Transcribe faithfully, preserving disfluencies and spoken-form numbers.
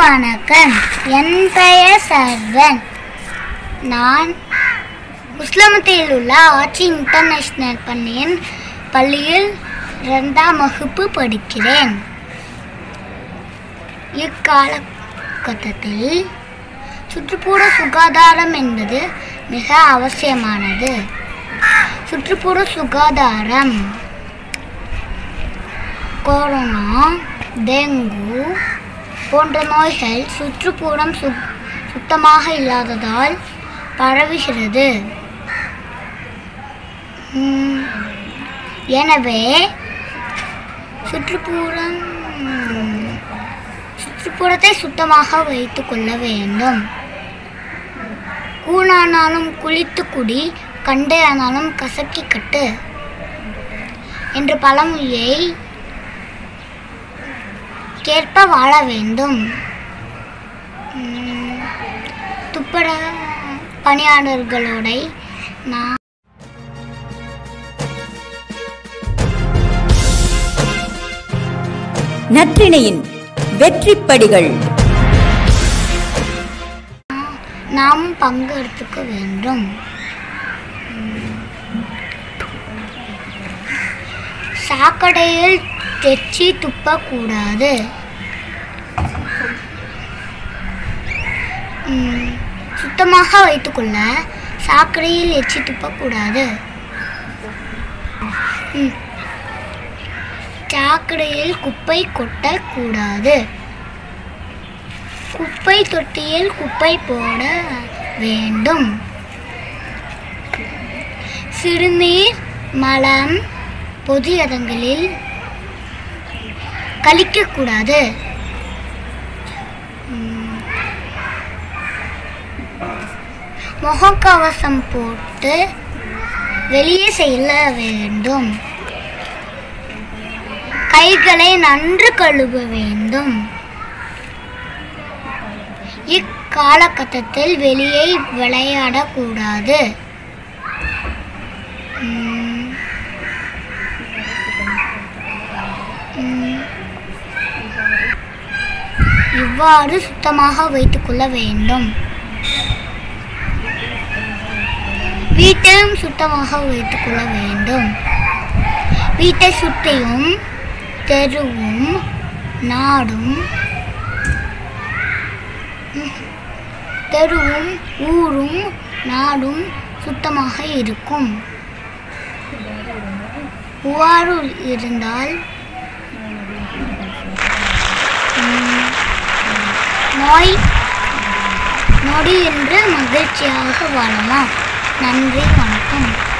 வணக்கம். என் பெயர் சர்வன். நான் முஸ்லமத்தில் உள்ள ஆட்சி இன்டர்நேஷனல் பள்ளியின் பள்ளியில் இரண்டாம் வகுப்பு படிக்கிறேன். இக்காலகட்டத்தில் சுற்றுப்புற சுகாதாரம் என்பது மிக அவசியமானது. சுற்றுப்புற சுகாதாரம் கொரோனா, டெங்கு போன்ற நோய்கள் சுற்றுப்புறம் சு சுத்தமாக இல்லாததால் பரவுகிறது. எனவே சுற்றுப்புறம் சுற்றுப்புறத்தை சுத்தமாக வைத்து கொள்ள வேண்டும். கூணானாலும் குளித்து குடி, கண்டையானாலும் கசக்கி கட்டு என்ற பழமொழியை கேற்ப வாழ வேண்டும். துப்புர பணியாளர்களோட நான் நற்றிணையின் வெற்றிப்படிகள் நாம் பங்கெடுத்துக்க வேண்டும். சாக்கடையில் தெச்சி துப்பக்கூடாது. சுத்தமாக வைத்துக்கொள்ள சாக்கடையில் எச்சி துப்பக்கூடாது. சாக்கடையில் குப்பை கொட்டக்கூடாது. குப்பை தொட்டியில் குப்பை போட வேண்டும். சிறுநீர், மலம், பொது இடங்களில் கழிக்கக்கூடாது. முகக்கவசம் போட்டு வெளியே செல்ல வேண்டும். கைகளை நன்று கழுவ வேண்டும். இக்காலகட்டத்தில் வெளியே விளையாடக்கூடாது. இவ்வாறு சுத்தமாக வைத்துக்கொள்ள வேண்டும். வீட்டையும் சுத்தமாக வைத்துக்கொள்ள வேண்டும். வீட்டை சுற்றியும் தெருவும் நாடும் தெருவும் ஊரும் நாடும் சுத்தமாக இருக்கும். உவாறு இருந்தால் நோய் நொடி என்று மகிழ்ச்சியாக வாழலாம். நன்றி, வணக்கம்.